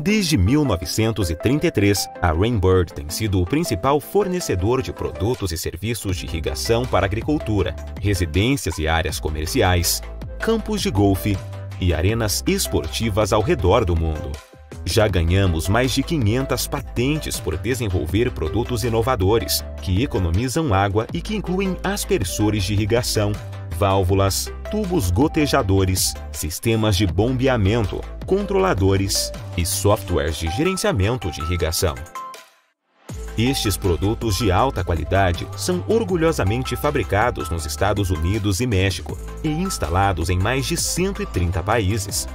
Desde 1933, a Rain Bird tem sido o principal fornecedor de produtos e serviços de irrigação para agricultura, residências e áreas comerciais, campos de golfe e arenas esportivas ao redor do mundo. Já ganhamos mais de 500 patentes por desenvolver produtos inovadores, que economizam água e que incluem aspersores de irrigação, válvulas, tubos gotejadores, sistemas de bombeamento, controladores e softwares de gerenciamento de irrigação. Estes produtos de alta qualidade são orgulhosamente fabricados nos Estados Unidos e México e instalados em mais de 130 países.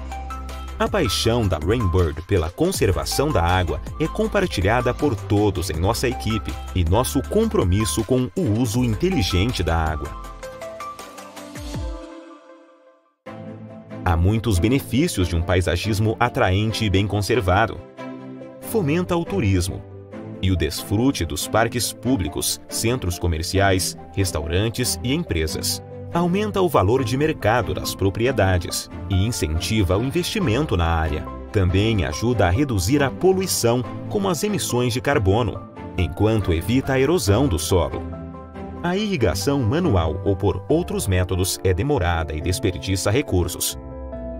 A paixão da Rain Bird pela conservação da água é compartilhada por todos em nossa equipe e nosso compromisso com o uso inteligente da água. Há muitos benefícios de um paisagismo atraente e bem conservado. Fomenta o turismo e o desfrute dos parques públicos, centros comerciais, restaurantes e empresas. Aumenta o valor de mercado das propriedades e incentiva o investimento na área. Também ajuda a reduzir a poluição, como as emissões de carbono, enquanto evita a erosão do solo. A irrigação manual ou por outros métodos é demorada e desperdiça recursos.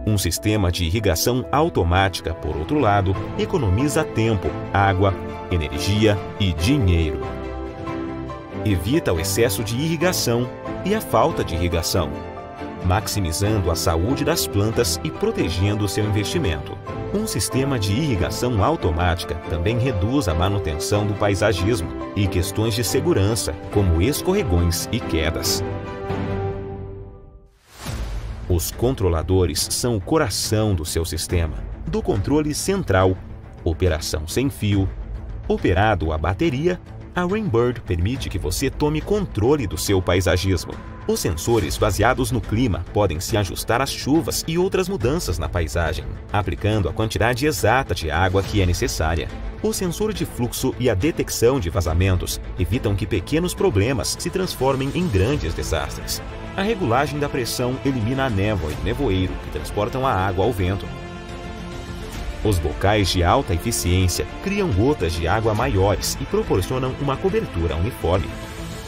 Um sistema de irrigação automática, por outro lado, economiza tempo, água, energia e dinheiro. Evita o excesso de irrigação e a falta de irrigação, maximizando a saúde das plantas e protegendo seu investimento. Um sistema de irrigação automática também reduz a manutenção do paisagismo e questões de segurança, como escorregões e quedas. Os controladores são o coração do seu sistema, do controle central, operação sem fio, operado a bateria. A Rain Bird permite que você tome controle do seu paisagismo. Os sensores baseados no clima podem se ajustar às chuvas e outras mudanças na paisagem, aplicando a quantidade exata de água que é necessária. O sensor de fluxo e a detecção de vazamentos evitam que pequenos problemas se transformem em grandes desastres. A regulagem da pressão elimina a névoa e nevoeiro que transportam a água ao vento. Os bocais de alta eficiência criam gotas de água maiores e proporcionam uma cobertura uniforme.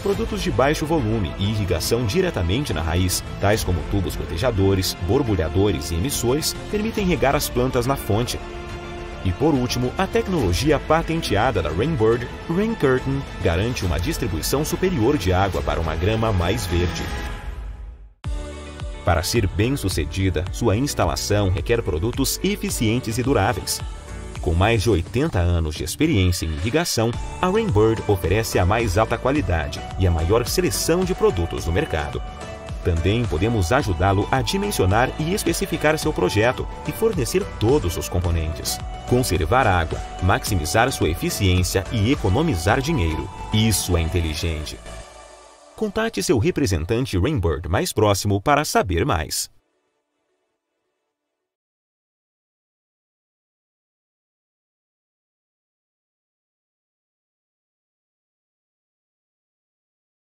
Produtos de baixo volume e irrigação diretamente na raiz, tais como tubos gotejadores, borbulhadores e emissores, permitem regar as plantas na fonte. E por último, a tecnologia patenteada da Rain Bird, Rain Curtain, garante uma distribuição superior de água para uma grama mais verde. Para ser bem-sucedida, sua instalação requer produtos eficientes e duráveis. Com mais de 80 anos de experiência em irrigação, a Rain Bird oferece a mais alta qualidade e a maior seleção de produtos no mercado. Também podemos ajudá-lo a dimensionar e especificar seu projeto e fornecer todos os componentes. Conservar água, maximizar sua eficiência e economizar dinheiro. Isso é inteligente. Contate seu representante Rain Bird mais próximo para saber mais.